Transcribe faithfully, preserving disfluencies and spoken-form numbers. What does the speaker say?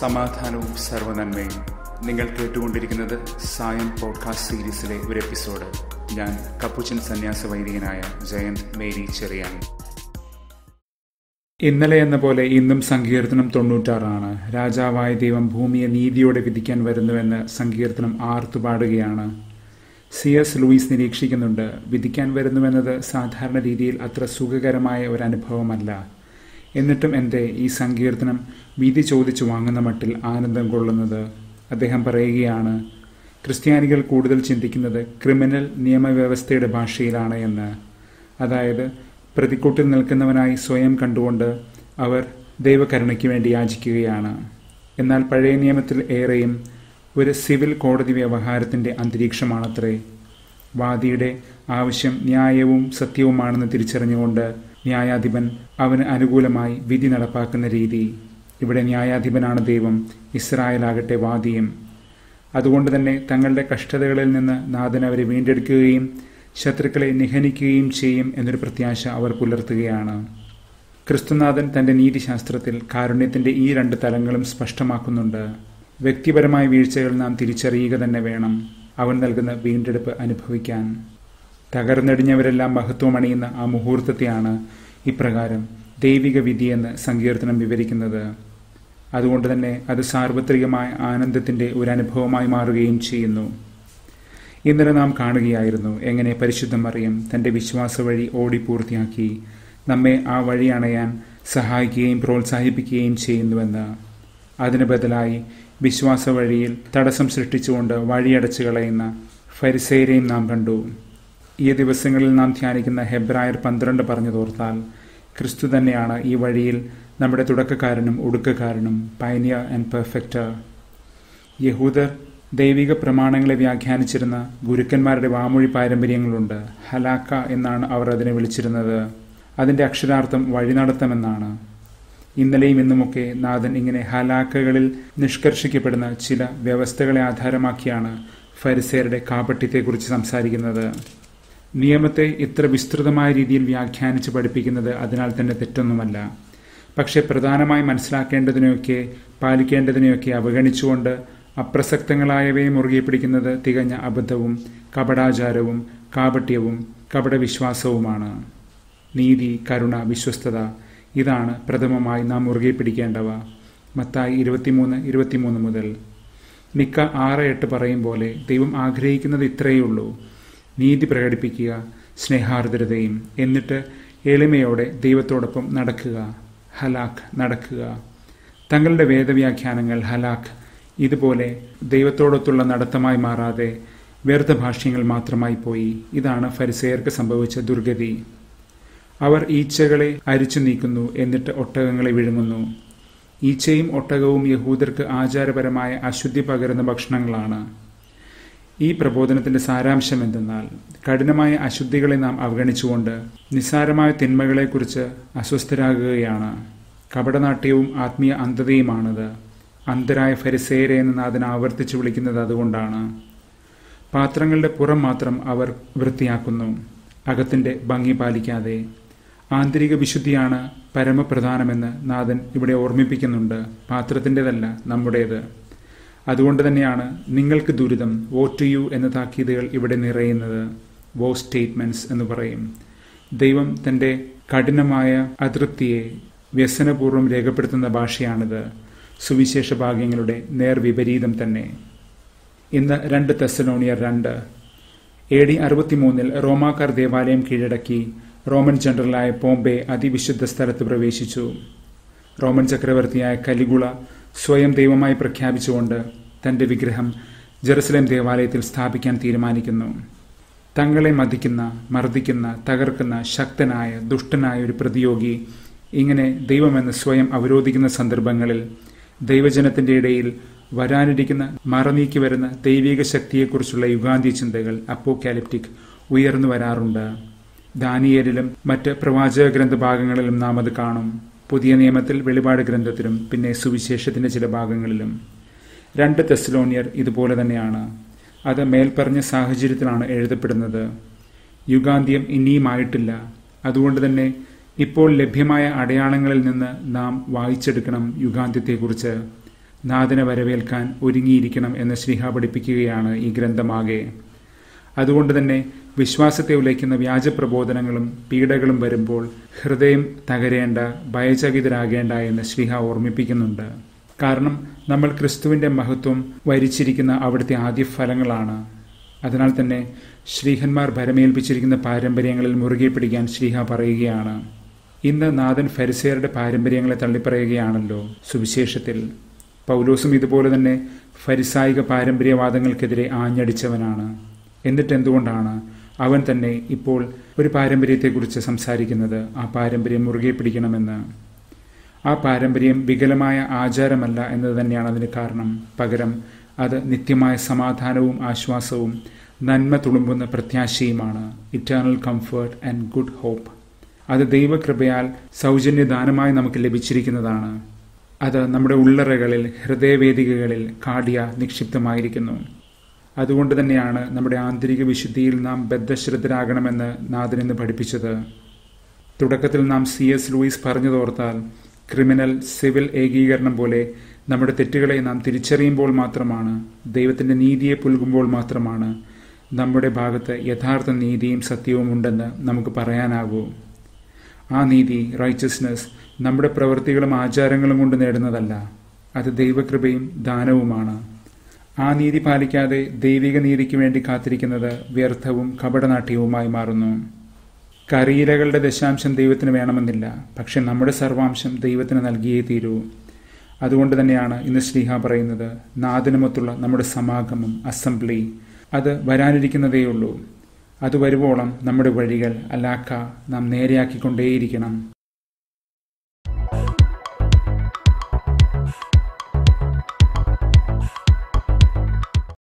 സമാധാനവും സർവ്വനന്മയും. നിങ്ങൾ കേട്ടുകൊണ്ടിരിക്കുന്നത് സായം പോഡ്കാസ്റ്റ് സീരീസിലെ ഒരു എപ്പിസോഡ്. ഞാൻ കപ്പുച്ചിൻ സന്യാസ വൈദികനായ ജയന്ത് മേരി ചെറിയാൻ. ഇന്നലെ എന്ന പോലെ ഇന്നും സങ്കീർത്തനം തൊണ്ണൂറ്റാറാണ്. രാജാവായ ദൈവം ഭൂമിയെ നീതിയോടെ വിധിക്കാൻ വരുന്നുവെന്ന് സങ്കീർത്തനം ആർത്തുപാടുകയാണ്. സി എസ് ലൂയിസ് നിരീക്ഷിക്കുന്നുണ്ട്, വിധിക്കാൻ വരുന്നുവെന്നത് സാധാരണ രീതിയിൽ അത്ര സുഖകരമായ ഒരനുഭവമല്ല. എന്നിട്ടും എൻ്റെ ഈ സങ്കീർത്തനം വിധി ചോദിച്ചു വാങ്ങുന്ന മട്ടിൽ ആനന്ദം കൊള്ളുന്നത്. അദ്ദേഹം പറയുകയാണ്, ക്രിസ്ത്യാനികൾ കൂടുതൽ ചിന്തിക്കുന്നത് ക്രിമിനൽ നിയമവ്യവസ്ഥയുടെ ഭാഷയിലാണ് എന്ന്. അതായത്, പ്രതിക്കൂട്ടിൽ നിൽക്കുന്നവനായി സ്വയം കണ്ടുകൊണ്ട് അവർ ദൈവകരുണയ്ക്ക് വേണ്ടി യാചിക്കുകയാണ്. എന്നാൽ പഴയ നിയമത്തിൽ ഏറെയും ഒരു സിവിൽ കോടതി വ്യവഹാരത്തിൻ്റെ അന്തരീക്ഷമാണത്രേ. വാദിയുടെ ആവശ്യം ന്യായവും സത്യവുമാണെന്ന് തിരിച്ചറിഞ്ഞുകൊണ്ട് ന്യായാധിപൻ അവന് അനുകൂലമായി വിധി നടപ്പാക്കുന്ന രീതി. ഇവിടെ ന്യായാധിപനാണ് ദൈവം, ഇസ്രായേലാകട്ടെ വാദിയും. അതുകൊണ്ട് തന്നെ തങ്ങളുടെ കഷ്ടതകളിൽ നിന്ന് നാഥൻ അവരെ വീണ്ടെടുക്കുകയും ശത്രുക്കളെ നിഹനിക്കുകയും ചെയ്യും എന്നൊരു പ്രത്യാശ അവർ പുലർത്തുകയാണ്. ക്രിസ്തുനാഥൻ തൻ്റെ നീതിശാസ്ത്രത്തിൽ കാരുണ്യത്തിൻ്റെ ഈ രണ്ട് തലങ്ങളും സ്പഷ്ടമാക്കുന്നുണ്ട്. വ്യക്തിപരമായ വീഴ്ചകൾ നാം തിരിച്ചറിയുക തന്നെ വേണം, അവൻ നൽകുന്ന വീണ്ടെടുപ്പ് അനുഭവിക്കാൻ. തകർന്നടിഞ്ഞവരെല്ലാം മഹത്വമണിയുന്ന ആ മുഹൂർത്തത്തെയാണ് ഇപ്രകാരം ദൈവിക വിധിയെന്ന് സങ്കീർത്തനം വിവരിക്കുന്നത്. അതുകൊണ്ട് തന്നെ അത് സാർവത്രികമായ ആനന്ദത്തിൻ്റെ ഒരു അനുഭവമായി മാറുകയും ചെയ്യുന്നു. ഇന്നലെ നാം കാണുകയായിരുന്നു എങ്ങനെ പരിശുദ്ധ മറിയം തൻ്റെ വിശ്വാസ വഴി ഓടിപ്പൂർത്തിയാക്കി നമ്മെ ആ വഴി അണയാൻ സഹായിക്കുകയും പ്രോത്സാഹിപ്പിക്കുകയും ചെയ്യുന്നുവെന്ന്. അതിന് ബദലായി വിശ്വാസ വഴിയിൽ തടസ്സം സൃഷ്ടിച്ചുകൊണ്ട് വഴിയടച്ചു കളയുന്ന ഫരിസേരെയും നാം കണ്ടു. ഈ ദിവസങ്ങളിൽ നാം ധ്യാനിക്കുന്ന ഹെബ്രായർ പന്ത്രണ്ട് പറഞ്ഞു തോർത്താൽ, ക്രിസ്തു തന്നെയാണ് ഈ വഴിയിൽ നമ്മുടെ തുടക്കക്കാരനും ഒടുക്കക്കാരനും, പൈനിയർ ആൻഡ് പെർഫെക്റ്റർ. യഹൂദർ ദൈവിക പ്രമാണങ്ങളെ വ്യാഖ്യാനിച്ചിരുന്ന ഗുരുക്കന്മാരുടെ വാമൊഴി പാരമ്പര്യങ്ങളുണ്ട്. ഹലാക്ക എന്നാണ് അവർ അതിനെ വിളിച്ചിരുന്നത്. അതിൻ്റെ അക്ഷരാർത്ഥം വഴി നടത്തമെന്നാണ്. ഇന്നലെയും ഇന്നുമൊക്കെ നാഥൻ ഇങ്ങനെ ഹലാക്കകളിൽ നിഷ്കർഷിക്കപ്പെടുന്ന ചില വ്യവസ്ഥകളെ ആധാരമാക്കിയാണ് ഫരിസേരുടെ കാപട്യത്തെക്കുറിച്ച് സംസാരിക്കുന്നത്. നിയമത്തെ ഇത്ര വിസ്തൃതമായ രീതിയിൽ വ്യാഖ്യാനിച്ച് പഠിപ്പിക്കുന്നത് അതിനാൽ തന്നെ തെറ്റൊന്നുമല്ല. പക്ഷേ പ്രധാനമായി മനസ്സിലാക്കേണ്ടതിനെയൊക്കെ പാലിക്കേണ്ടതിനെയൊക്കെ അവഗണിച്ചുകൊണ്ട് അപ്രസക്തങ്ങളായവയെ മുറുകെ പിടിക്കുന്നത് തികഞ്ഞ അബദ്ധവും കപടാചാരവും കാപട്യവും കപടവിശ്വാസവുമാണ്. നീതി, കരുണ, വിശ്വസ്തത, ഇതാണ് പ്രഥമമായി നാം മുറുകെ പിടിക്കേണ്ടവ. മത്തായി ഇരുപത്തിമൂന്ന് ഇരുപത്തിമൂന്ന് മുതൽ. മിക്ക ആറ് എട്ട് പറയും പോലെ ദൈവം ആഗ്രഹിക്കുന്നത് ഇത്രയേ ഉള്ളൂ: നീതി പ്രകടിപ്പിക്കുക, സ്നേഹാർദ്രതയും, എന്നിട്ട് എളിമയോടെ ദൈവത്തോടൊപ്പം നടക്കുക. ഹലാഖ്, നടക്കുക. തങ്ങളുടെ വേദവ്യാഖ്യാനങ്ങൾ ഹലാഖ് ഇതുപോലെ ദൈവത്തോടൊത്തുള്ള നടത്തമായി മാറാതെ വ്യർത്ഥ ഭാഷ്യങ്ങൾ മാത്രമായി പോയി. ഇതാണ് ഫരിസേയർക്ക് സംഭവിച്ച ദുർഗതി. അവർ ഈച്ചകളെ അരിച്ചു നീക്കുന്നു, എന്നിട്ട് ഒട്ടകങ്ങളെ വിഴുങ്ങുന്നു. ഈച്ചയും ഒട്ടകവും യഹൂദർക്ക് ആചാരപരമായ അശുദ്ധി പകരുന്ന ഭക്ഷണങ്ങളാണ്. ഈ പ്രബോധനത്തിൻ്റെ സാരാംശം എന്തെന്നാൽ, കഠിനമായ അശുദ്ധികളെ നാം അവഗണിച്ചുകൊണ്ട് നിസ്സാരമായ തിന്മകളെക്കുറിച്ച് അസ്വസ്ഥരാകുകയാണ്. കപടനാട്യവും ആത്മീയ അന്ധതയുമാണത്. അന്ധരായ ഫരിസേയരെ എന്ന് നാഥൻ ആവർത്തിച്ചു വിളിക്കുന്നത് അതുകൊണ്ടാണ്. പാത്രങ്ങളുടെ പുറം മാത്രം അവർ വൃത്തിയാക്കുന്നു, അകത്തിൻ്റെ ഭംഗി പാലിക്കാതെ. ആന്തരിക വിശുദ്ധിയാണ് പരമപ്രധാനമെന്ന് നാഥൻ ഇവിടെ ഓർമ്മിപ്പിക്കുന്നുണ്ട്, പാത്രത്തിൻ്റെതല്ല, നമ്മുടേത്. അതുകൊണ്ട് തന്നെയാണ് നിങ്ങൾക്ക് ദുരിതം, വോട്ട് ടു യു എന്ന താക്കീതുകൾ ഇവിടെ നിറയുന്നത്. വോ സ്റ്റേറ്റ്മെൻറ്റ്സ് എന്ന് പറയും. ദൈവം തൻ്റെ കഠിനമായ അതൃപ്തിയെ വ്യസനപൂർവ്വം രേഖപ്പെടുത്തുന്ന ഭാഷയാണിത്, സുവിശേഷ ഭാഗ്യങ്ങളുടെ നേർവിപരീതം തന്നെ. ഇന്ന് രണ്ട് തെസ്സലോണിയർ രണ്ട് എ ഡി അറുപത്തി മൂന്നിൽ റോമാക്കാർ ദേവാലയം കീഴടക്കി റോമൻ ജനറലായ പോംബെ അതിവിശുദ്ധ സ്ഥലത്ത് പ്രവേശിച്ചു. റോമൻ ചക്രവർത്തിയായ കലിഗുള സ്വയം ദൈവമായി പ്രഖ്യാപിച്ചുകൊണ്ട് തൻ്റെ വിഗ്രഹം ജെറുസലേം ദേവാലയത്തിൽ സ്ഥാപിക്കാൻ തീരുമാനിക്കുന്നു. തങ്ങളെ മതിക്കുന്ന, മർദ്ദിക്കുന്ന, തകർക്കുന്ന ശക്തനായ ദുഷ്ടനായ ഒരു പ്രതിയോഗി ഇങ്ങനെ ദൈവമെന്ന് സ്വയം അവരോധിക്കുന്ന സന്ദർഭങ്ങളിൽ ദൈവജനത്തിൻ്റെ ഇടയിൽ വരാനിരിക്കുന്ന മറനീക്കി വരുന്ന ദൈവിക ശക്തിയെക്കുറിച്ചുള്ള യുഗാന്ത്യ ചിന്തകൾ, അപ്പോക്കാലിപ്റ്റിക്, ഉയർന്നു വരാറുണ്ട്. ദാനിയേലിലും മറ്റ് പ്രവാചക ഗ്രന്ഥ ഭാഗങ്ങളിലും നാം അത് കാണും. പുതിയ നിയമത്തിൽ വെളിപാട് ഗ്രന്ഥത്തിലും പിന്നെ സുവിശേഷത്തിൻ്റെ ചില ഭാഗങ്ങളിലും. രണ്ട് തെസ്സലോണിയർ ഇതുപോലെ തന്നെയാണ്. അത് മേൽപ്പറഞ്ഞ സാഹചര്യത്തിലാണ് എഴുതപ്പെടുന്നത്. യുഗാന്ത്യം ഇനിയുമായിട്ടില്ല. അതുകൊണ്ട് തന്നെ ഇപ്പോൾ ലഭ്യമായ അടയാളങ്ങളിൽ നിന്ന് നാം വായിച്ചെടുക്കണം യുഗാന്ത്യത്തെക്കുറിച്ച്. നാഥനെ വരവേൽക്കാൻ ഒരുങ്ങിയിരിക്കണം എന്ന് ശ്രീഹ പഠിപ്പിക്കുകയാണ് ഈ ഗ്രന്ഥമാകെ. അതുകൊണ്ട് തന്നെ വിശ്വാസത്തെ ഉലയ്ക്കുന്ന വ്യാജപ്രബോധനങ്ങളും പീഡകളും വരുമ്പോൾ ഹൃദയം തകരേണ്ട, ഭയചകിതരാകേണ്ട എന്ന് ശ്രീഹ ഓർമ്മിപ്പിക്കുന്നുണ്ട്. കാരണം നമ്മൾ ക്രിസ്തുവിൻ്റെ മഹത്വം വരിച്ചിരിക്കുന്ന അവിടുത്തെ ആദ്യ ഫലങ്ങളാണ്. അതിനാൽ തന്നെ ശ്രീഹന്മാർ ഭരമേൽപ്പിച്ചിരിക്കുന്ന പാരമ്പര്യങ്ങളിൽ മുറുകെ പിടിക്കാൻ ശ്രീഹ പറയുകയാണ്. ഇന്ന് നാഥൻ ഫരിസേയരുടെ പാരമ്പര്യങ്ങളെ തള്ളിപ്പറയുകയാണല്ലോ സുവിശേഷത്തിൽ. പൗലോസും ഇതുപോലെ തന്നെ ഫരിസായിക പാരമ്പര്യവാദങ്ങൾക്കെതിരെ ആഞ്ഞടിച്ചവനാണ്. എന്നിട്ടെന്തുകൊണ്ടാണ് അവൻ തന്നെ ഇപ്പോൾ ഒരു പാരമ്പര്യത്തെക്കുറിച്ച് സംസാരിക്കുന്നത്? ആ പാരമ്പര്യം മുറുകെ പിടിക്കണമെന്ന്. ആ പാരമ്പര്യം വികലമായ ആചാരമല്ല എന്നത് തന്നെയാണ് അതിന് കാരണം. പകരം അത് നിത്യമായ സമാധാനവും ആശ്വാസവും നന്മ തുളുമ്പുന്ന പ്രത്യാശയുമാണ്, eternal comfort and good hope. അത് ദൈവകൃപയാൽ സൗജന്യദാനമായി നമുക്ക് ലഭിച്ചിരിക്കുന്നതാണ്. അത് നമ്മുടെ ഉള്ളറകളിൽ, ഹൃദയവേദികകളിൽ കാടിയ നിക്ഷിപ്തമായിരിക്കുന്നു. അതുകൊണ്ട് തന്നെയാണ് നമ്മുടെ ആന്തരിക വിശുദ്ധിയിൽ നാം ബദ്ധശ്രദ്ധരാകണമെന്ന് നാഥൻ ഇന്ന് പഠിപ്പിച്ചത്. തുടക്കത്തിൽ നാം സി എസ് ലൂയിസ് പറഞ്ഞതോർത്താൽ, ക്രിമിനൽ സിവിൽ ഏകീകരണം പോലെ നമ്മുടെ തെറ്റുകളെ നാം തിരിച്ചറിയുമ്പോൾ മാത്രമാണ്, ദൈവത്തിൻ്റെ നീതിയെ പുൽകുമ്പോൾ മാത്രമാണ് നമ്മുടെ ഭാഗത്ത് യഥാർത്ഥ നീതിയും സത്യവും ഉണ്ടെന്ന് നമുക്ക് പറയാനാകൂ. ആ നീതി, റൈച്ചസ്നെസ്, നമ്മുടെ പ്രവൃത്തികളും ആചാരങ്ങളും കൊണ്ട് നേടുന്നതല്ല, അത് ദൈവകൃപയും ദാനവുമാണ്. ആ നീതി പാലിക്കാതെ ദൈവിക നീതിക്ക് വേണ്ടി കാത്തിരിക്കുന്നത് വ്യർത്ഥവും കപടനാട്യവുമായി മാറുന്നു. കറിയിലകളുടെ ദശാംശം ദൈവത്തിന് വേണമെന്നില്ല, പക്ഷെ നമ്മുടെ സർവാംശം ദൈവത്തിന് നൽകിയേ തീരൂ. അതുകൊണ്ട് തന്നെയാണ് ഇന്ന് ശ്രീഹ പറയുന്നത്, നാഥനുമൊത്തുള്ള നമ്മുടെ സമാഗമം, അസംബ്ലി, അത് വരാനിരിക്കുന്നതേയുള്ളൂ. അത് വരുവോളം നമ്മുടെ വഴികൾ അലാക്ക നാം നേരെയാക്കിക്കൊണ്ടേയിരിക്കണം.